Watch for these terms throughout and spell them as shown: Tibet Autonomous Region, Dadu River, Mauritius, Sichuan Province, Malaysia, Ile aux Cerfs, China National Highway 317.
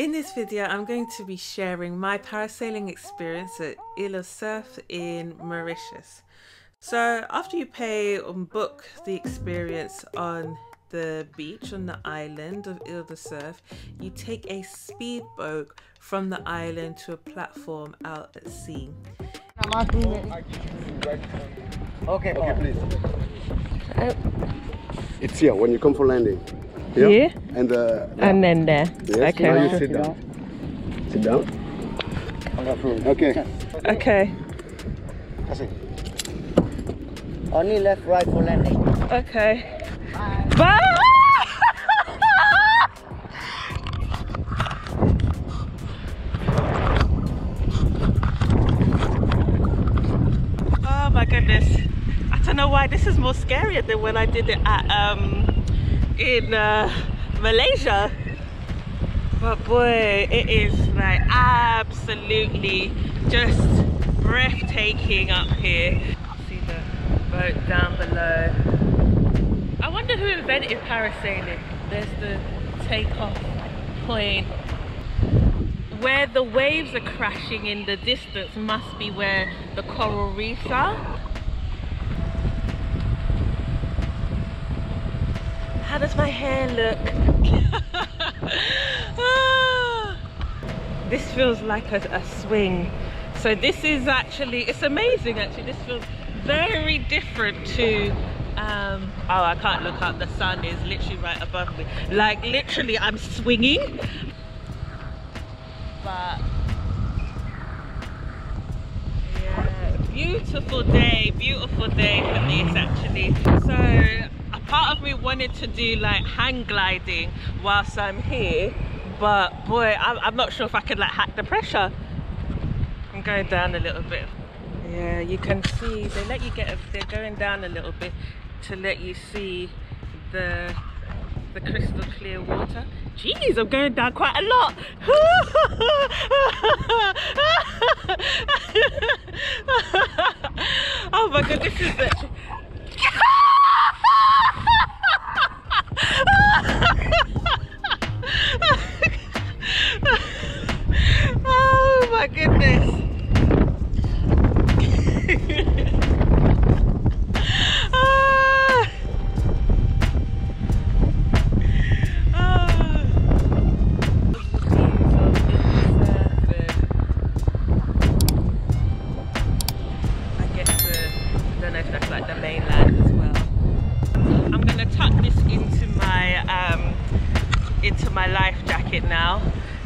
In this video, I'm going to be sharing my parasailing experience at Ile aux Cerfs in Mauritius. So after you pay and book the experience on the beach on the island of Ile aux Cerfs, you take a speedboat from the island to a platform out at sea. Okay, please. It's here when you come for landing. Here? Here? And then there. Yes, okay. Now you sit down. Sit down. Okay. Okay. Only left, right for landing. Okay. Bye! Bye. Oh my goodness. I don't know why this is more scarier than when I did it at in Malaysia, but boy, it is like absolutely just breathtaking up here. See the boat down below. I wonder who invented parasailing. There's the takeoff point. Where the waves are crashing in the distance must be where the coral reefs are. How does my hair look? This feels like a swing. So this is actually, it's amazing actually. This feels very different to, oh, I can't look up, the sun is literally right above me. Like literally I'm swinging. But yeah, beautiful day for this actually. So part of me wanted to do like hang gliding whilst I'm here, but boy, I'm not sure if I could like hack the pressure. I'm going down a little bit. Yeah, you can see they let you get, they're going down a little bit to let you see the crystal clear water. Jeez, I'm going down quite a lot. Oh my god, this is the oh my goodness. I guess I don't know if that's like the mainland as well. I'm gonna tuck this into my life jacket now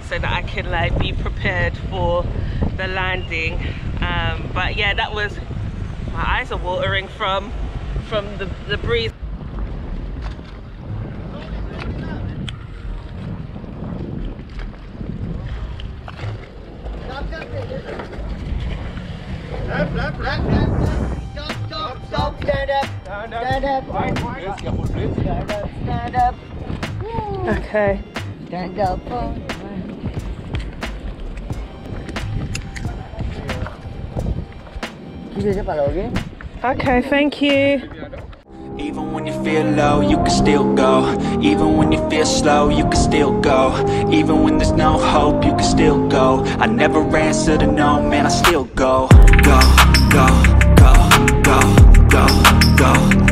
so that I can like be prepared for the landing, but yeah, that was, my eyes are watering from the breeze. Stop, stand up. Okay. Stand up. Okay, thank you. Even when you feel low, you can still go. Even when you feel slow, you can still go. Even when there's no hope, you can still go. I never answer to no, man, I still go. Go, go, go, go, go, go.